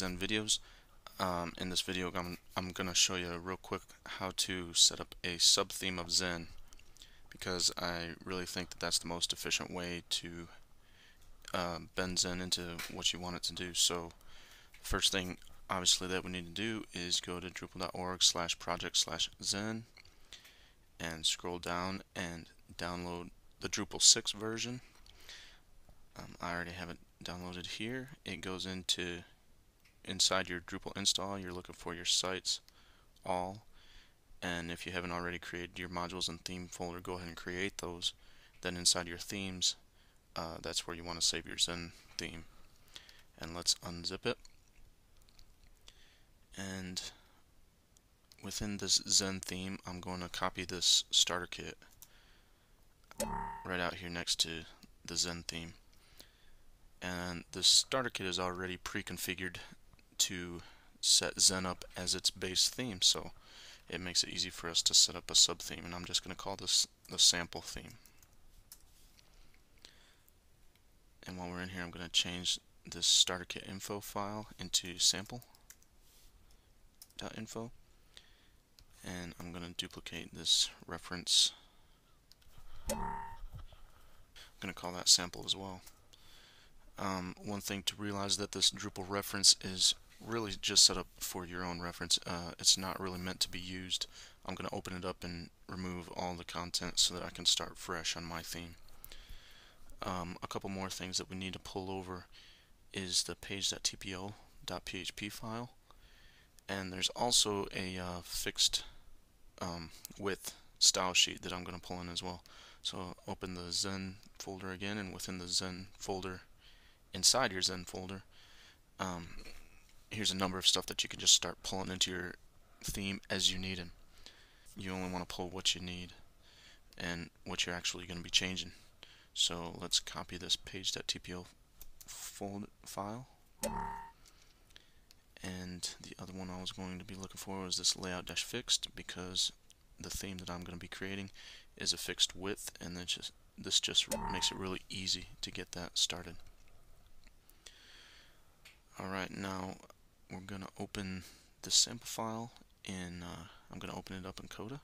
Building Zen videos. In this video I'm going to show you real quick how to set up a sub-theme of Zen, because I really think that that's the most efficient way to bend Zen into what you want it to do. So first thing obviously that we need to do is go to drupal.org/project/Zen and scroll down and download the Drupal 6 version. I already have it downloaded here. It goes inside your Drupal install. You're looking for your sites all, and if you haven't already created your modules and theme folder, go ahead and create those. Then inside your themes, that's where you want to save your Zen theme. And let's unzip it, and within this Zen theme I'm going to copy this starter kit right out here next to the Zen theme. And the starter kit is already pre-configured to set Zen up as its base theme, so it makes it easy for us to set up a sub-theme, and I'm just going to call this the sample theme. And while we're in here, I'm going to change this starter kit info file into sample.info, and I'm going to duplicate this reference. I'm going to call that sample as well. One thing to realize that this Drupal reference is really just set up for your own reference. It's not really meant to be used. I'm going to open it up and remove all the content so that I can start fresh on my theme. A couple more things that we need to pull over is the page.tpo.php file, and there's also a fixed width style sheet that I'm going to pull in as well. So open the Zen folder again, and within the Zen folder, inside your Zen folder, here's a number of stuff that you can just start pulling into your theme as you need them. You only want to pull what you need and what you're actually going to be changing. So let's copy this page.tpo file, and the other one I was going to be looking for was this layout-fixed, because the theme that I'm going to be creating is a fixed width, and this just makes it really easy to get that started. Alright, now we're going to open the sample file in, I'm going to open it up in Coda.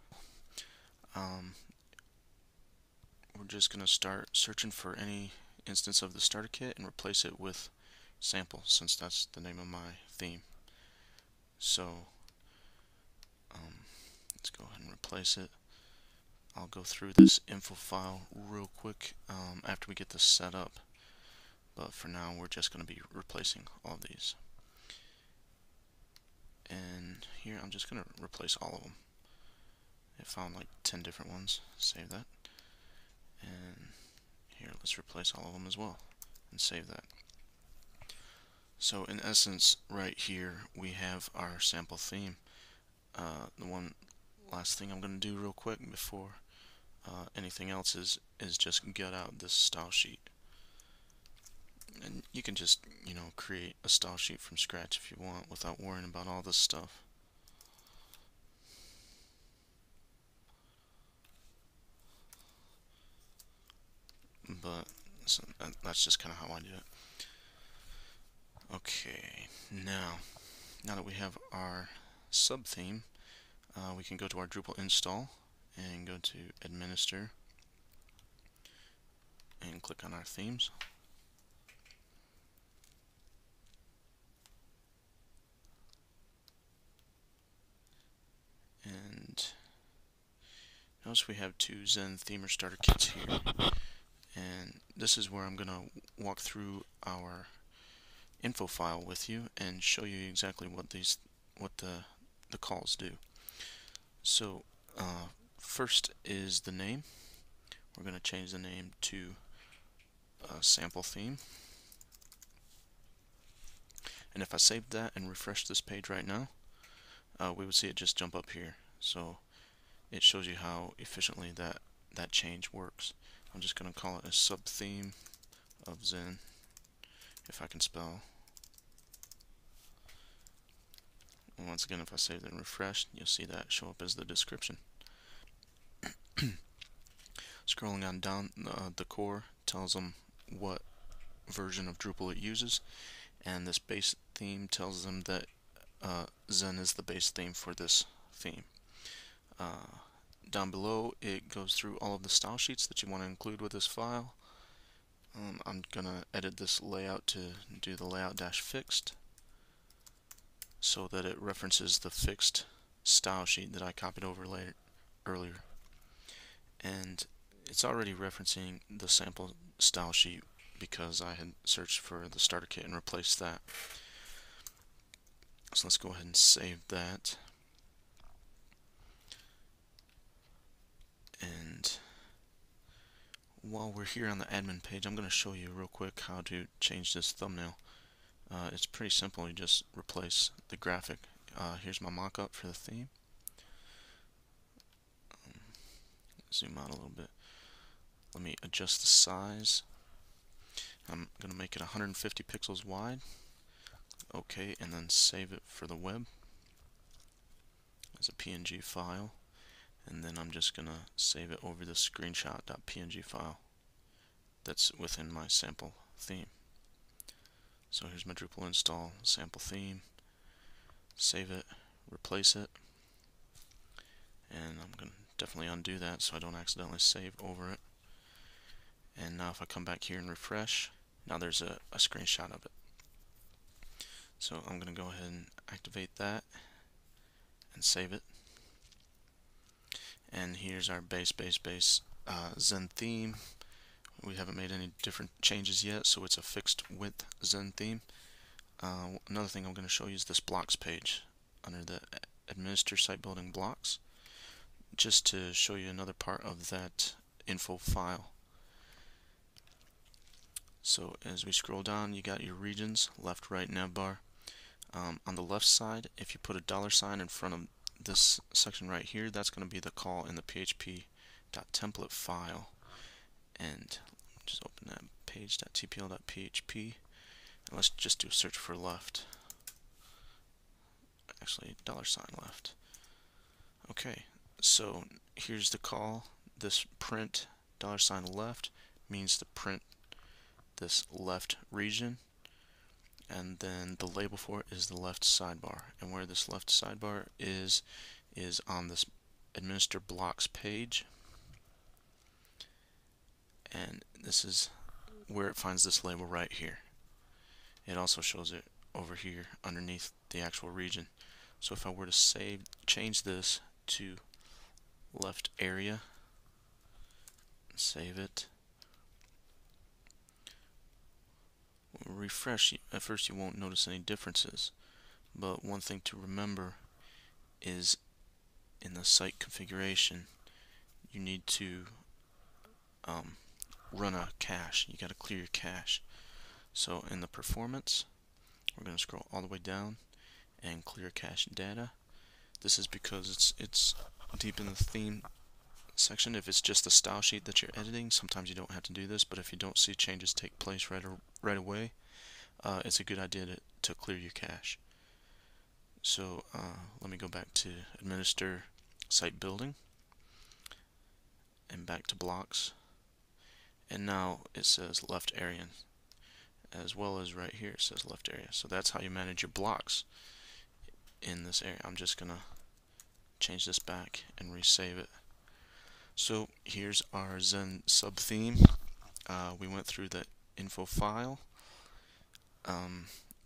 We're just going to start searching for any instance of the starter kit and replace it with sample, since that's the name of my theme. So let's go ahead and replace it. I'll go through this info file real quick after we get this set up. But for now, we're just going to be replacing all of these. And here, I'm just going to replace all of them. I found like 10 different ones. Save that. And here, let's replace all of them as well. And save that. So in essence, right here, we have our sample theme. The one last thing I'm going to do real quick before anything else is just gut out this style sheet. And you can just, you know, create a style sheet from scratch if you want without worrying about all this stuff. But so that's just kind of how I do it. Okay, now that we have our sub theme, we can go to our Drupal install and go to administer and click on our themes. Notice we have two Zen theme or starter kits here, and this is where I'm going to walk through our info file with you and show you exactly what the calls do. So first is the name. We're going to change the name to sample theme, and if I save that and refresh this page right now, we would see it just jump up here. So it shows you how efficiently that change works. I'm just going to call it a sub-theme of Zen, if I can spell. And once again, if I save it and refresh, you'll see that show up as the description. Scrolling on down, the core tells them what version of Drupal it uses, and this base theme tells them that Zen is the base theme for this theme. Down below it goes through all of the style sheets that you want to include with this file. I'm gonna edit this layout to do the layout-fixed so that it references the fixed style sheet that I copied over earlier. And it's already referencing the sample style sheet because I had searched for the starter kit and replaced that. So let's go ahead and save that. And while we're here on the admin page, I'm going to show you real quick how to change this thumbnail. It's pretty simple. You just replace the graphic. Here's my mock-up for the theme. Zoom out a little bit. Let me adjust the size. I'm going to make it 150 pixels wide. OK, and then save it for the web as a PNG file. And then I'm just going to save it over the screenshot.png file that's within my sample theme. So here's my Drupal install sample theme. Save it, replace it, and I'm going to definitely undo that so I don't accidentally save over it. And now if I come back here and refresh, now there's a screenshot of it. So I'm going to go ahead and activate that and save it. And here's our base Zen theme. We haven't made any different changes yet, so it's a fixed width Zen theme. Another thing I'm going to show you is this blocks page under the administer site building blocks, just to show you another part of that info file. So as we scroll down, you got your regions, left, right, navbar. On the left side, if you put a $ in front of this section right here, that's going to be the call in the php.template file. And just open that page.tpl.php, and let's just do a search for left. Actually, $left. Okay, so here's the call. This print $left means to print this left region, and then the label for it is the left sidebar, and where this left sidebar is on this administer blocks page, and this is where it finds this label right here. It also shows it over here underneath the actual region. So if I were to change this to left area, save it, refresh, at first you won't notice any differences, but one thing to remember is in the site configuration you need to run a cache. You gotta clear your cache. So in the performance, we're gonna scroll all the way down and clear cache data. This is because it's deep in the theme section. If it's just the style sheet that you're editing, sometimes you don't have to do this, but if you don't see changes take place right away, it's a good idea to clear your cache. So let me go back to administer site building and back to blocks, and now it says left area, as well as right here it says left area. So that's how you manage your blocks in this area. I'm just gonna change this back and resave it. So here's our Zen sub theme. We went through the info file.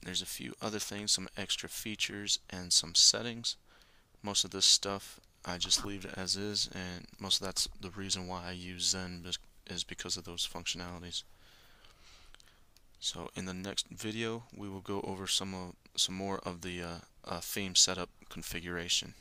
There's a few other things, some extra features and some settings. Most of this stuff I just leave it as is, and most of that's the reason why I use Zen is because of those functionalities. So in the next video we will go over some more of the theme setup configuration.